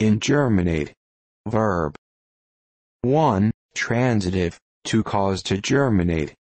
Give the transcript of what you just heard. Ingerminate. Verb. 1. Transitive, to cause to germinate.